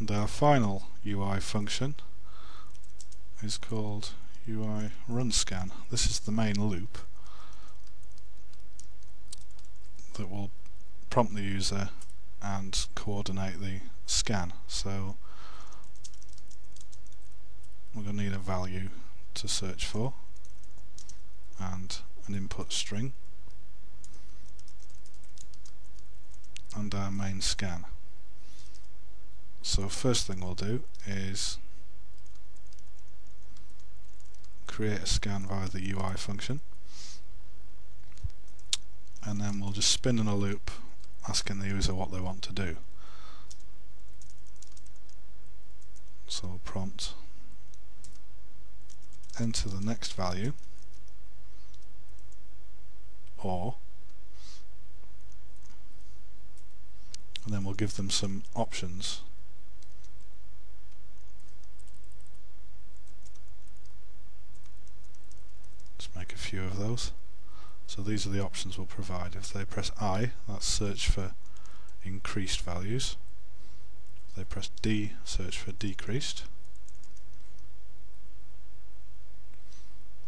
And our final UI function is called UIRunScan. This is the main loop that will prompt the user and coordinate the scan. So we're going to need a value to search for and an input string and our main scan. So first thing we'll do is create a scan via the UI function, and then we'll just spin in a loop asking the user what they want to do. So we'll prompt enter the next value or, and then we'll give them some options. Let's make a few of those. So these are the options we'll provide. If they press I, that's search for increased values. If they press D, search for decreased.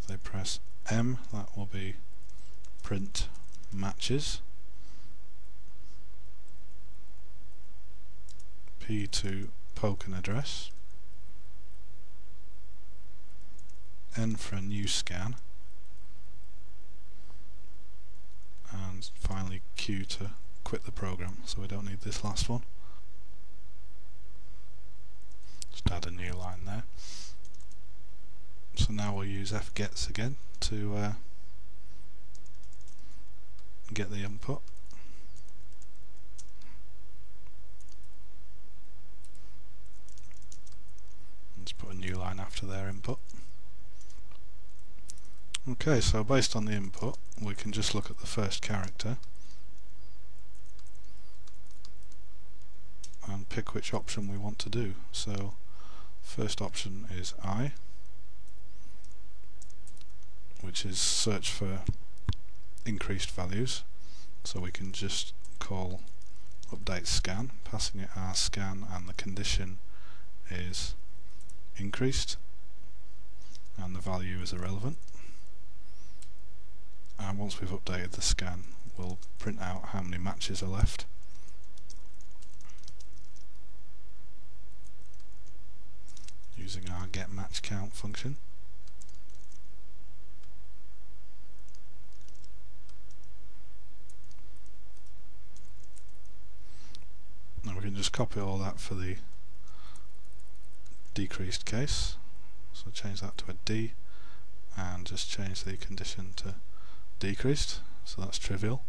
If they press M, that will be print matches. P to poke an address. N for a new scan. And finally Q to quit the program, so we don't need this last one. Just add a new line there. So now we'll use fgets again to get the input. Let's put a new line after their input. Okay, so based on the input, we can just look at the first character and pick which option we want to do. So, first option is I, which is search for increased values. So we can just call updateScan, passing it our scan, and the condition is increased, and the value is irrelevant. And once we've updated the scan, we'll print out how many matches are left. Using our getMatchCount function. Now we can just copy all that for the decreased case. So change that to a D and just change the condition to decreased, so that's trivial.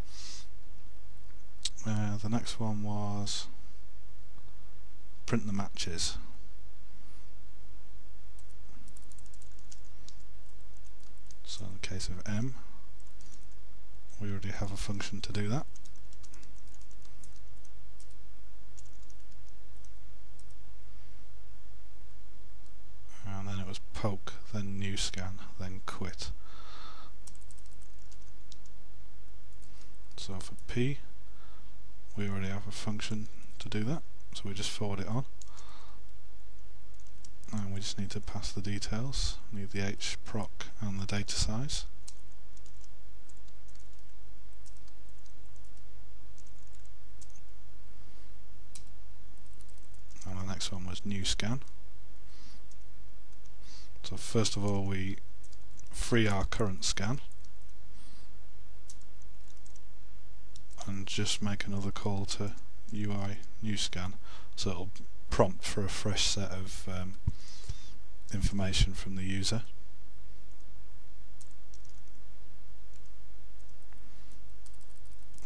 The next one was print the matches. So in the case of M, we already have a function to do that. And then it was poke, then new scan, then quit. So for P, we already have a function to do that, so we just forward it on. And we just need to pass the details. We need the HPROC and the data size. And the next one was new scan. So first of all, we free our current scan and just make another call to UIRunScan, so it'll prompt for a fresh set of information from the user.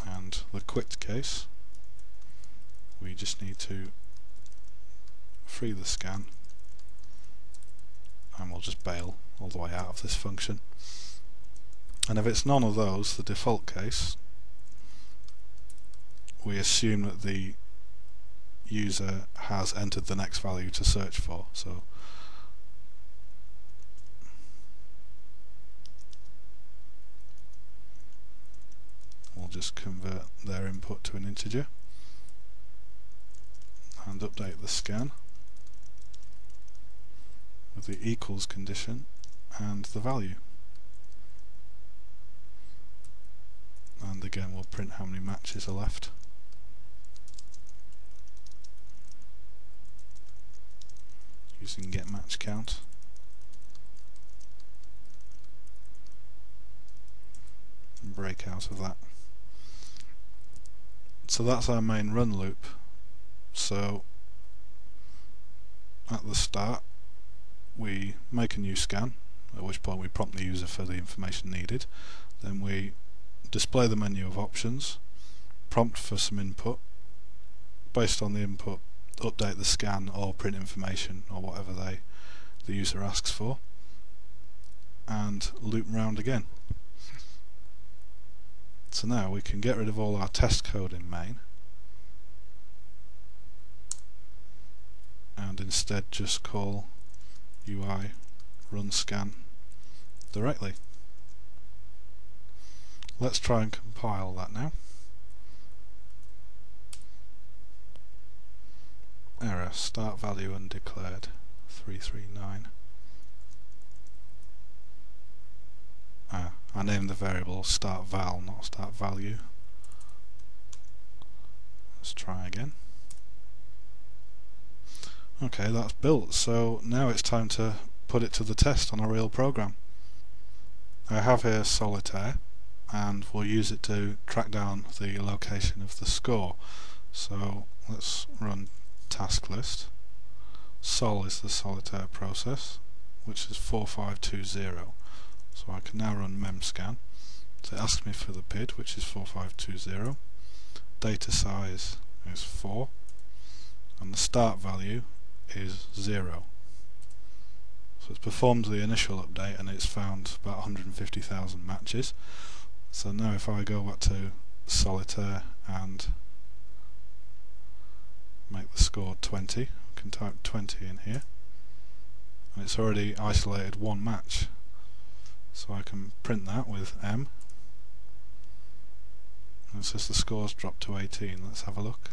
And the quit case, we just need to free the scan, and we'll just bail all the way out of this function. And if it's none of those, the default case, we assume that the user has entered the next value to search for. So we'll just convert their input to an integer and update the scan. with the equals condition and the value. And again, we'll print how many matches are left. Using getMatchCount. And break out of that. So that's our main run loop. So at the start, we make a new scan, at which point we prompt the user for the information needed. Then we display the menu of options, prompt for some input. Based on the input, update the scan or print information or whatever the user asks for, and loop round again. So now we can get rid of all our test code in main and instead just call UIRunScan directly. Let's try and compile that now. Error, start value undeclared, 339. I named the variable startVal, not startValue. Let's try again. Okay, that's built, so now it's time to put it to the test on a real program. I have here Solitaire, and we'll use it to track down the location of the score. So let's run task list. Sol is the Solitaire process, which is 4520. So I can now run memscan. So it asks me for the PID, which is 4520. Data size is 4, and the start value is 0. So it's performed the initial update and it's found about 150,000 matches. So now if I go back to Solitaire and make the score 20, I can type 20 in here, and it's already isolated one match. So I can print that with M, and it says the score's dropped to 18. Let's have a look.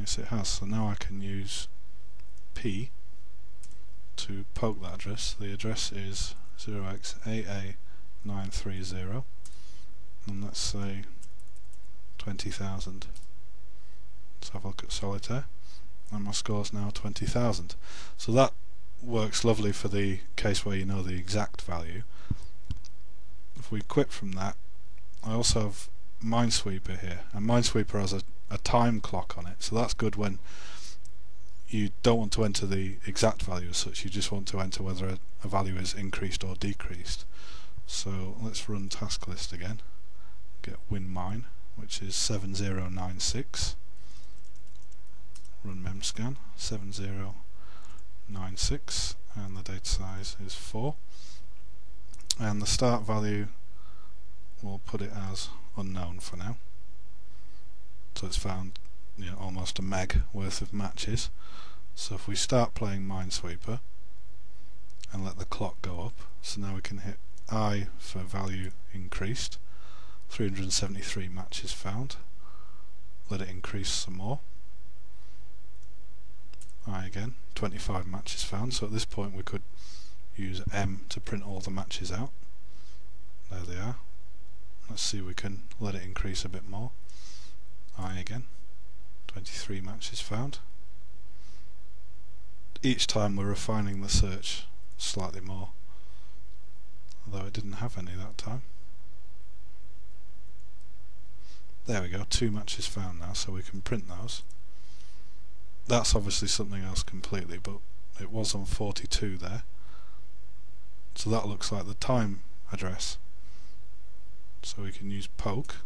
Yes, it has. So now I can use P to poke that address. The address is 0xAA930, and let's say 20,000. Let's have a look at Solitaire, and my score's now 20,000. So that works lovely for the case where you know the exact value. If we quit from that, I also have Minesweeper here, and Minesweeper has a time clock on it, so that's good when you don't want to enter the exact value as such, you just want to enter whether a value is increased or decreased. So let's run task list again, get winMine, which is 7096, run memscan, 7096, and the data size is 4, and the start value, we'll put it as unknown for now. So it's found, you know, almost a meg worth of matches. So if we start playing Minesweeper and let the clock go up, so now we can hit I for value increased, 373 matches found. Let it increase some more. I again, 25 matches found. So at this point we could use M to print all the matches out. There they are. Let's see, we can let it increase a bit more. I again, 23 matches found. Each time we're refining the search slightly more, although it didn't have any that time. There we go, 2 matches found now, so we can print those. That's obviously something else completely, but it was on 42 there, so that looks like the time address. So we can use poke,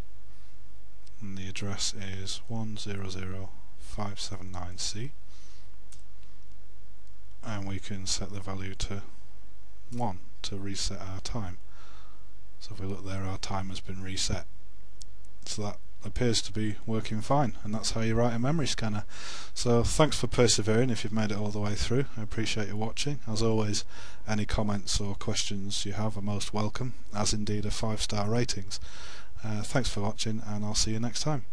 and the address is 100579C, and we can set the value to 1 to reset our time. So if we look there, our time has been reset. So that appears to be working fine, and that's how you write a memory scanner. So thanks for persevering if you've made it all the way through. I appreciate you watching. As always, any comments or questions you have are most welcome, as indeed are 5-star ratings. Thanks for watching, and I'll see you next time.